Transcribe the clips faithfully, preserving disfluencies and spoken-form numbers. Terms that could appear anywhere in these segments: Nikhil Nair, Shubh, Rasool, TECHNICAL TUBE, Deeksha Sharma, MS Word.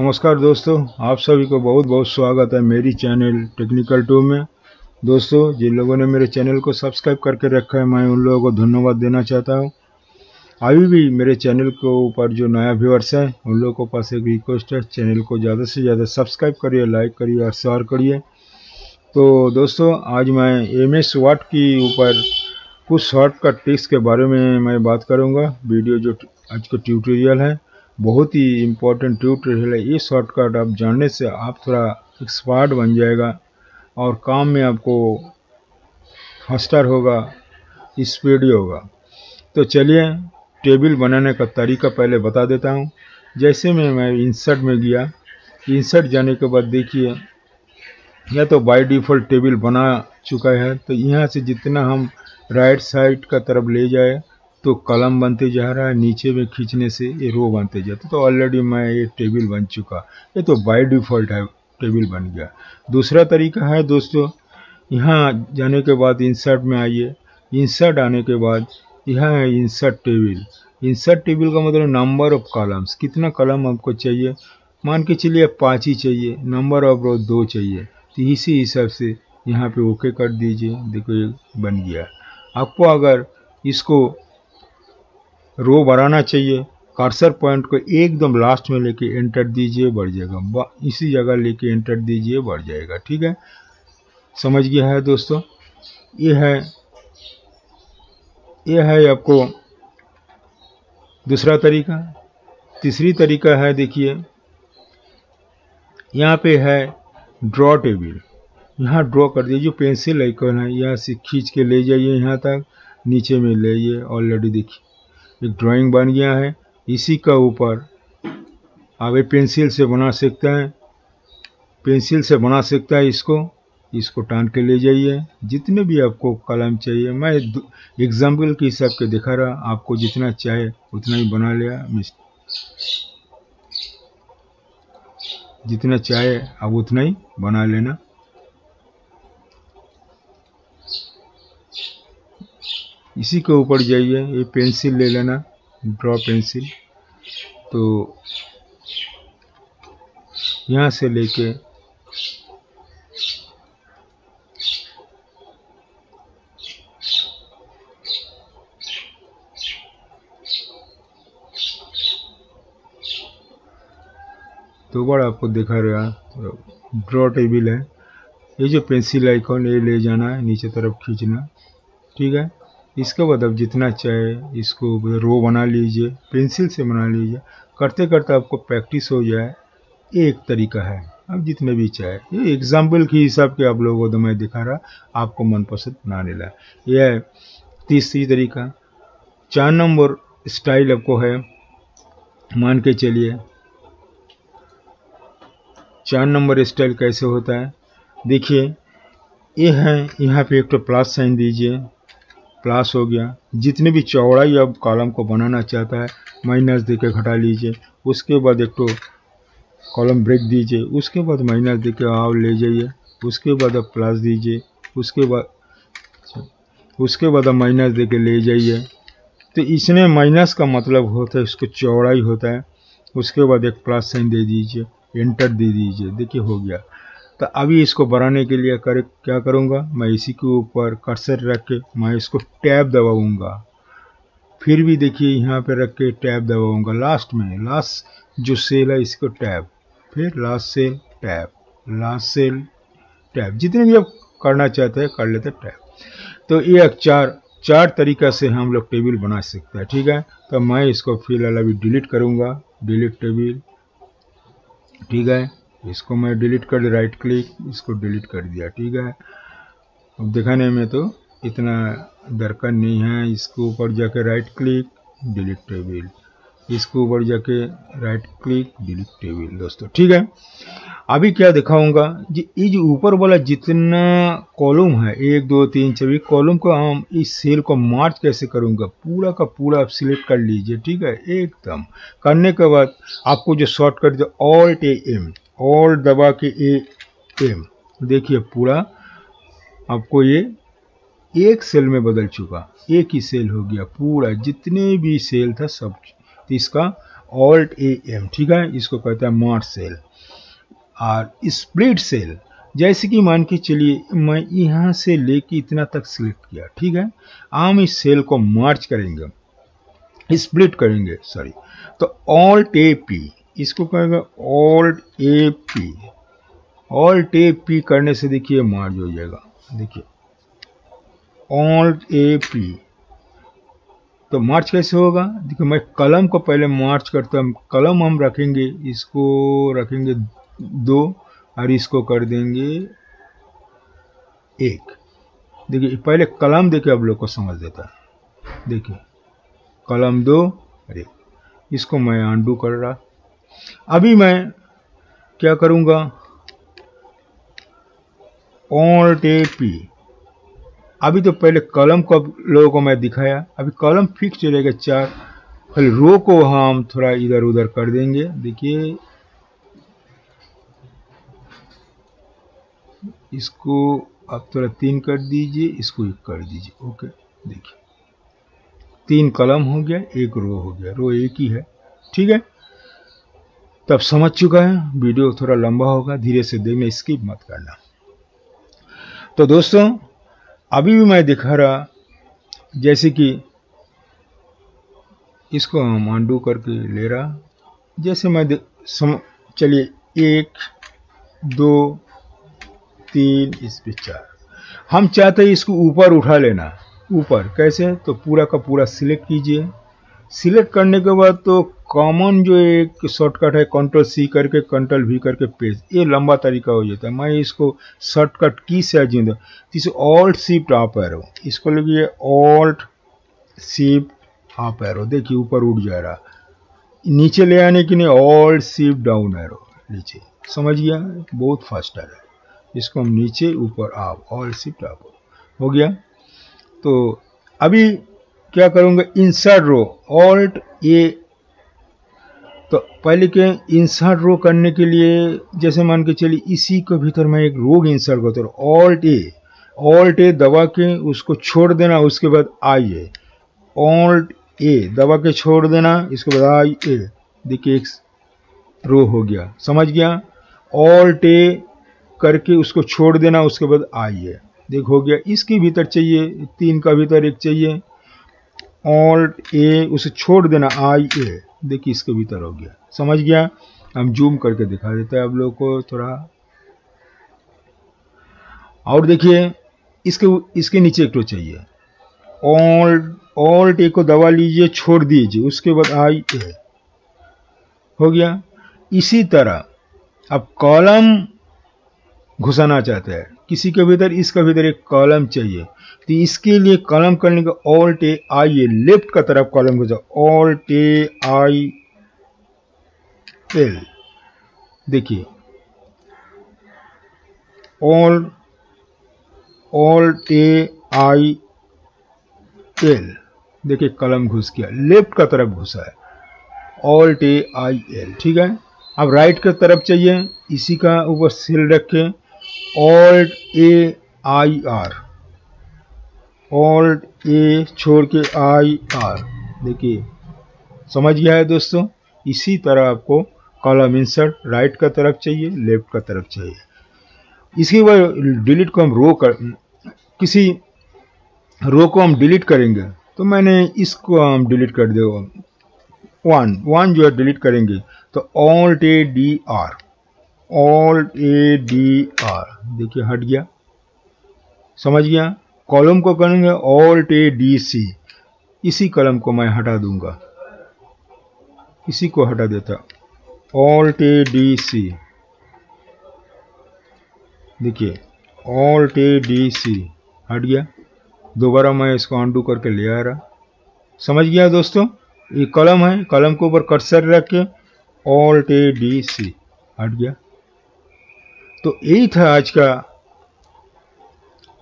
नमस्कार दोस्तों, आप सभी को बहुत बहुत स्वागत है मेरी चैनल टेक्निकल ट्यूब में। दोस्तों, जिन लोगों ने मेरे चैनल को सब्सक्राइब करके रखा है, मैं उन लोगों को धन्यवाद देना चाहता हूं। अभी भी मेरे चैनल के ऊपर जो नया व्यूअर्स हैं उन लोगों के पास एक रिक्वेस्ट है, चैनल को ज़्यादा से ज़्यादा सब्सक्राइब करिए, लाइक करिए और शेयर करिए। तो दोस्तों, आज मैं एम एस वर्ड की ऊपर कुछ शॉर्टकट टिप्स के बारे में मैं बात करूँगा। वीडियो जो आज का ट्यूटोरियल है बहुत ही इम्पोर्टेंट ट्यूटोरियल है। ये शॉर्टकट आप जानने से आप थोड़ा एक्सपर्ट बन जाएगा और काम में आपको फास्टर होगा, स्पीड होगा। तो चलिए, टेबल बनाने का तरीका पहले बता देता हूँ। जैसे मैं मैं इंसर्ट में गया, इंसर्ट जाने के बाद देखिए, यह तो बाय डिफ़ॉल्ट टेबल बना चुका है। तो यहाँ से जितना हम राइट साइड का तरफ ले जाए तो कॉलम बनते जा रहा है, नीचे में खींचने से ये रो बनते जाते। तो ऑलरेडी मैं ये टेबल बन चुका, ये तो बाय डिफ़ॉल्ट है, टेबल बन गया। दूसरा तरीका है दोस्तों, यहाँ जाने के बाद इंसर्ट में आइए। इंसर्ट आने के बाद यहाँ है इंसर्ट टेबल। इंसर्ट टेबल का मतलब नंबर ऑफ कॉलम्स, कितना कॉलम आपको चाहिए। मान के चलिए पाँच ही चाहिए, नंबर ऑफ रो दो चाहिए। तो इसी हिसाब से यहाँ पर ओके कर दीजिए। देखो, ये बन गया। आपको अगर इसको रो बढ़ाना चाहिए, कर्सर पॉइंट को एकदम लास्ट में लेके एंटर दीजिए, बढ़ जाएगा। इसी जगह लेके एंटर दीजिए, बढ़ जाएगा। ठीक है, समझ गया है दोस्तों। ये है ये है आपको दूसरा तरीका। तीसरी तरीका है, देखिए यहाँ पे है ड्रॉ टेबल। यहाँ ड्रॉ कर दीजिए, जो पेंसिल आइकन है यहाँ से खींच के ले जाइए, यहाँ तक नीचे में ले जाइए। ऑलरेडी देखिए एक ड्राइंग बन गया है। इसी का ऊपर आप एक पेंसिल से बना सकते हैं, पेंसिल से बना सकता है। इसको इसको टान के ले जाइए, जितने भी आपको कलम चाहिए। मैं एग्जाम्पल के हिसाब के दिखा रहा, आपको जितना चाहे उतना ही बना लिया। जितना चाहे आप उतना ही बना लेना। इसी के ऊपर जाइए, ये पेंसिल ले लेना, ड्रॉ पेंसिल। तो यहाँ से लेके दोबारा आपको दिखा रहा ड्रॉ टेबल है। ये जो पेंसिल आइकॉन, ये ले जाना है, नीचे तरफ खींचना। ठीक है, इसके बाद आप जितना चाहे इसको रो बना लीजिए, पेंसिल से बना लीजिए। करते करते आपको प्रैक्टिस हो जाए, ये एक तरीका है। आप जितने भी चाहे, ये एग्जाम्पल के हिसाब के आप लोगों को मैं दिखा रहा, आपको मनपसंद बना लेना। यह है तीसरी तरीका। चार नंबर स्टाइल आपको है, मान के चलिए चार नंबर स्टाइल कैसे होता है। देखिए ये है, यहाँ पे एक तो प्लस साइन दीजिए, प्लस हो गया। जितने भी चौड़ाई अब कॉलम को बनाना चाहता है, माइनस देके घटा लीजिए। उसके बाद एक तो कॉलम ब्रेक दीजिए, उसके बाद माइनस देके आप ले जाइए, उसके बाद अब प्लस दीजिए, उसके बाद उसके बाद अब माइनस देके ले जाइए। तो इसमें माइनस का मतलब होता है इसको चौड़ाई होता है। उसके बाद एक प्लस साइन दे दीजिए, एंटर दे दीजिए, देखिए हो गया। तो अभी इसको बढ़ाने के लिए कर क्या करूँगा, मैं इसी के ऊपर कर्सर रख के मैं इसको टैब दबाऊँगा। फिर भी देखिए यहाँ पे रख के टैब दबाऊँगा, लास्ट में लास्ट जो सेल है इसको टैब, फिर last cell tab, last cell tab. जितने भी आप करना चाहते हैं कर लेते टैब। तो ये चार चार तरीक़ा से हम लोग टेबल बना सकते हैं। ठीक है, तो मैं इसको फिलहाल अभी डिलीट करूँगा, डिलीट टेबल। ठीक है, इसको मैं डिलीट कर दिया, राइट क्लिक, इसको डिलीट कर दिया। ठीक है, अब दिखाने में तो इतना दरकार नहीं है। इसके ऊपर जाके राइट क्लिक, डिलीट टेबल, इसके ऊपर जाके राइट क्लिक, डिलीट टेबल। दोस्तों ठीक है, अभी क्या दिखाऊंगा जी, ये जो ऊपर वाला जितना कॉलम है, एक दो तीन चार, कॉलम को हम इस सेल को मार्च कैसे करूंगा, पूरा का पूरा आप सिलेक्ट कर लीजिए। ठीक है, एकदम करने के बाद आपको जो शॉर्टकट दिया ऑल्ट ए एम, और दबा के ए एम, देखिए पूरा आपको ये एक सेल में बदल चुका, एक ही सेल हो गया पूरा, जितने भी सेल था सब। इसका ऑल्ट ए एम, ठीक है, इसको कहता है मॉड सेल। और स्प्लिट सेल, जैसे कि मान के चलिए मैं यहाँ से लेके इतना तक सिलेक्ट किया, ठीक है, हम इस सेल को मर्ज करेंगे, स्प्लिट करेंगे सॉरी, तो ऑल्ट ए पी, इसको कहेगा Alt A P, Alt A P करने से देखिए मर्ज हो जाएगा, देखिए ऑल्ट ए पी। तो मार्च कैसे होगा, देखो मैं कलम को पहले मार्च करता हूँ, कलम हम रखेंगे, इसको रखेंगे दो और इसको कर देंगे एक। देखिए पहले कलम देके आप लोग को समझ देता है, देखिए कलम दो और एक, इसको मैं अंडू कर रहा। अभी मैं क्या करूँगा, ऑल्ट ए पी, अभी तो पहले कॉलम को लोगों को मैं दिखाया, अभी कॉलम फिक्स चलेगा चार, पहले रो को हम थोड़ा इधर उधर कर देंगे, देखिए इसको आप थोड़ा तीन कर दीजिए, इसको एक कर दीजिए, ओके। देखिए तीन कॉलम हो गया, एक रो हो गया, रो एक ही है, ठीक है। तब समझ चुका है, वीडियो थोड़ा लंबा होगा, धीरे से देखना, स्किप मत करना। तो दोस्तों अभी भी मैं दिखा रहा, जैसे कि इसको हम अंडू करके ले रहा, जैसे मैं सम चलिए एक दो तीन, इस पर चार, हम चाहते हैं इसको ऊपर उठा लेना। ऊपर कैसे, तो पूरा का पूरा सिलेक्ट कीजिए, सिलेक्ट करने के बाद तो कॉमन जो एक शॉर्टकट है कंट्रोल सी करके कंट्रोल वी करके पेज, ये लंबा तरीका हो जाता है, मैं इसको शॉर्टकट की से जिंदा जिसे ऑल्ट शिफ्ट आप एरो, इसको लगे ऑल्ट शिफ्ट आप एरो, देखिए ऊपर उठ जा रहा, नीचे ले आने के लिए ऑल्ट शिफ्ट डाउन एरो, नीचे समझ गया, बहुत फास्टर है, इसको हम नीचे ऊपर आप ऑल्ट शिफ्ट आप हो गया। तो अभी क्या करूँगा, इंसर्ट रो ऑल्ट ए, तो पहले के इंसर्ट रो करने के लिए जैसे मान के चलिए इसी के भीतर मैं एक रो इंसर्ट करता हूँ, ऑल्ट ए, ऑल्ट ए दबा के उसको छोड़ देना, उसके बाद आई ए, ऑल्ट ए दबा के छोड़ देना, इसके बाद आई ए, देखिए एक रो हो गया, समझ गया, ऑल्ट ए करके उसको छोड़ देना, उसके बाद आई ए, देख हो गया। इसके भीतर चाहिए तीन का भीतर एक चाहिए ऑल्ट ए, उसे छोड़ देना आई ए, देखिए इसके भीतर हो गया, समझ गया। हम जूम करके दिखा देते हैं आप लोगों को थोड़ा, और देखिए इसके इसके नीचे एक तो चाहिए ऑल्ट, ऑल्ट ए को दबा लीजिए छोड़ दीजिए, उसके बाद आई ए हो गया। इसी तरह अब कॉलम घुसाना चाहते हैं किसी के भीतर, इसके भीतर एक कॉलम चाहिए, तो इसके लिए कॉलम करने का alt A I A, left का तरफ कॉलम को जाओ ऑल्ट ए आई एल, देखिए Alt Alt A I L, देखिए कॉलम घुस गया, लेफ्ट का तरफ घुसा है ऑल्ट ए आई एल, ठीक है। अब राइट की तरफ चाहिए, इसी का ऊपर सेल रखें Alt A I R, Alt A छोड़ के आई आर, देखिए समझ गया है दोस्तों। इसी तरह आपको कॉलम इंसर्ट राइट का तरफ चाहिए, लेफ्ट का तरफ चाहिए। इसके बाद डिलीट को हम रो कर, किसी रो को हम डिलीट करेंगे, तो मैंने इसको हम डिलीट कर देगा, वन वन जो है डिलीट करेंगे, तो Alt A D R, Alt A D R, देखिए हट गया, समझ गया। कॉलम को करेंगे ऑल्ट ए डी सी, इसी कॉलम को मैं हटा दूंगा, इसी को हटा देता ऑल्ट ए डी सी, देखिए ऑल्ट ए डी सी हट गया। दोबारा मैं इसको अंडू करके ले आ रहा, समझ गया दोस्तों। ये कॉलम है, कॉलम के ऊपर कर्सर रख के ऑल्ट ए डी सी हट गया। तो यही था आज का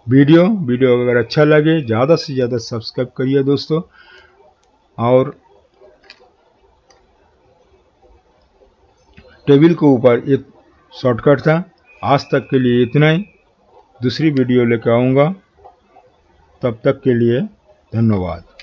वीडियो, वीडियो अगर अच्छा लगे ज़्यादा से ज़्यादा सब्सक्राइब करिए दोस्तों, और टेबल के ऊपर एक शॉर्टकट था। आज तक के लिए इतना ही, दूसरी वीडियो लेकर आऊँगा, तब तक के लिए धन्यवाद।